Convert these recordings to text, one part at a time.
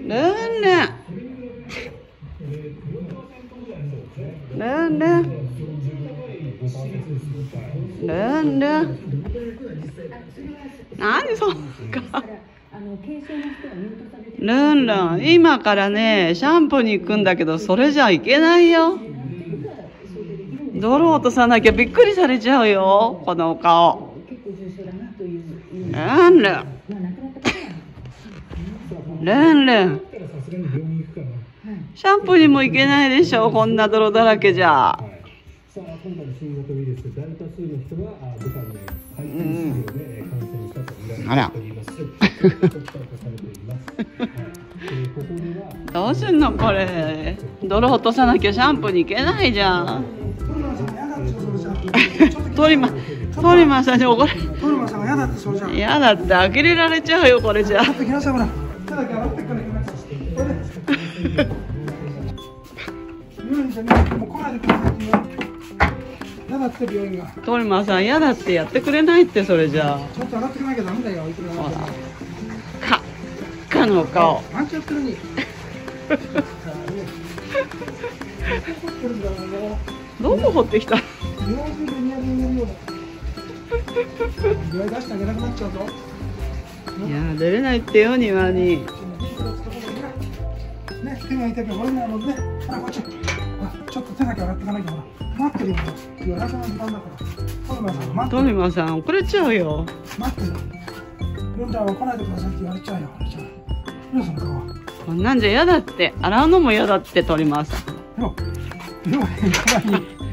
ルンルン、今からねシャンプーに行くんだけど、それじゃいけないよ。泥落とさなきゃびっくりされちゃうよ、このお顔。ルンルン、ルンルン、シャンプーにも行けないでしょ、こんな泥だらけじゃ。あらどうすんのこれ、泥落とさなきゃシャンプーに行けないじゃん。トリマさんに怒られる。嫌だって、呆れられちゃうよこれじゃ。トリマーさん、嫌だってやってくれないって、それじゃあ。ちょっと上がってこなきゃダメだよ。ほら、かのお顔。どこ掘ってきた。いや、出れないってよ、庭に。ね、手が痛いけど、俺なのね。あ、こっち。ちょっと手だけ洗ってかないとな。待ってるよ。夜中の時間だから。トリマさん、遅れちゃうよ。待ってる。ルンちゃんは来ないでくださいって言われちゃうよ。ルンさんの顔。こんなんじゃ嫌だって、洗うのも嫌だって、トリマさん。よ。よ、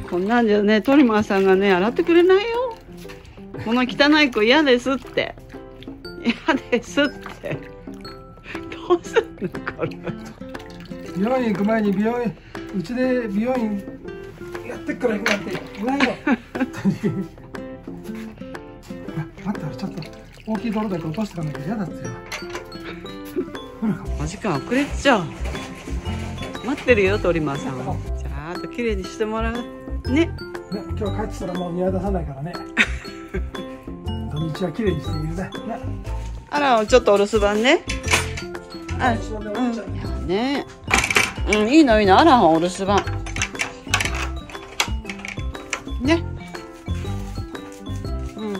こんなんじゃね、トリマさんがね、洗ってくれないよ。この汚い子嫌ですって。嫌ですって。どうすんのこれ。美容院行く前に、うちで美容院やってっから行くなんていないよ。待って、ちょっと大きい泥だけ落としてかなきゃ嫌だってよ。お時間遅れちゃう。待ってるよ、トリマーさん。ちゃんと綺麗にしてもらうね。今日帰ってたらもう見渡さないからね。土日は綺麗にしているね。あら、ちょっとお留守番ね。あ、うん、ね。うん、いいのいいの、あらお留守番ね。うん、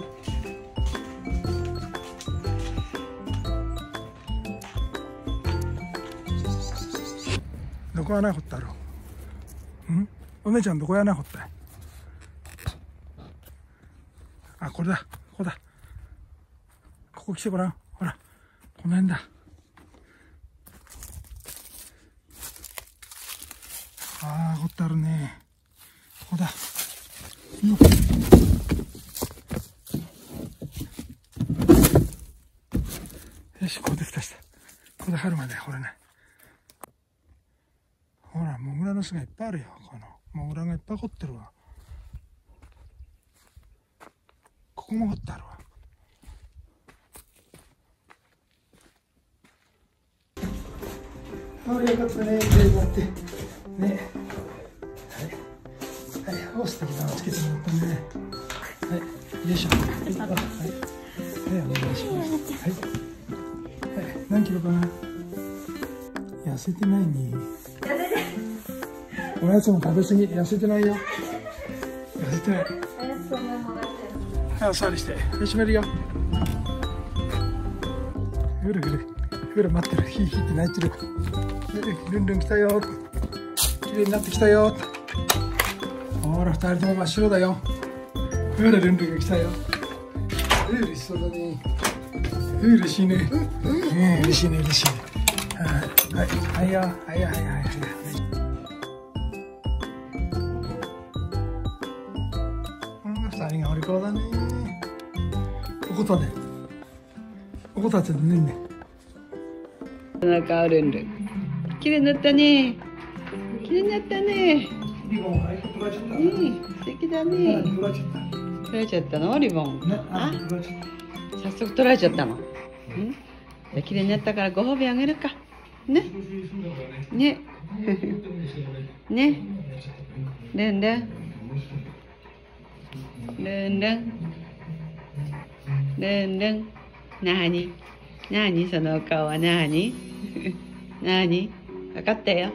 どこ穴掘ったろう。ん、お姉ちゃんどこ穴掘った。あ、これだ、ここだ、ここ来てごらん。ほら、この辺だ。ああ、掘ってあるね。ここだ。よっ。よし、こうで蓋した。ここで春まで掘れない。ほら、モグラの巣がいっぱいあるよ。このモグラがいっぱい掘ってるわ。ここも掘ってあるわ。ああ、よかったね。手になって。ね、はい、はい、お、素敵なのつけてもらったね。はい、よいしょ。はい、お願いします。はい、はい、何キロかな。痩せてないね。おやつも食べ過ぎ、痩せてないよ。痩せてない。はい、お座りして、閉めるよ。ぐるぐる、ぐる待ってる、ひいひいって泣いてる。ルンルン来たよ。綺麗になってきたよ。ほら、二人とも真っ白だよ。ほら、ルンルンが来たよ。嬉しそうだね。嬉しいね。嬉しいね、嬉しいね。はい、はい、はい、はい、はい、はい。二人がお利口だね。おこたで。おこたつでねんね。お腹、ルンルン。綺麗になったね。綺麗になったね。リボン、素敵だね。取られちゃったの、リボン。早速取られちゃったの。綺麗になったから、ご褒美あげるか。ね。ね。ね。ルンルン。ルンルン。ルンルン。なに。なにそのお顔はなになにわかったよ。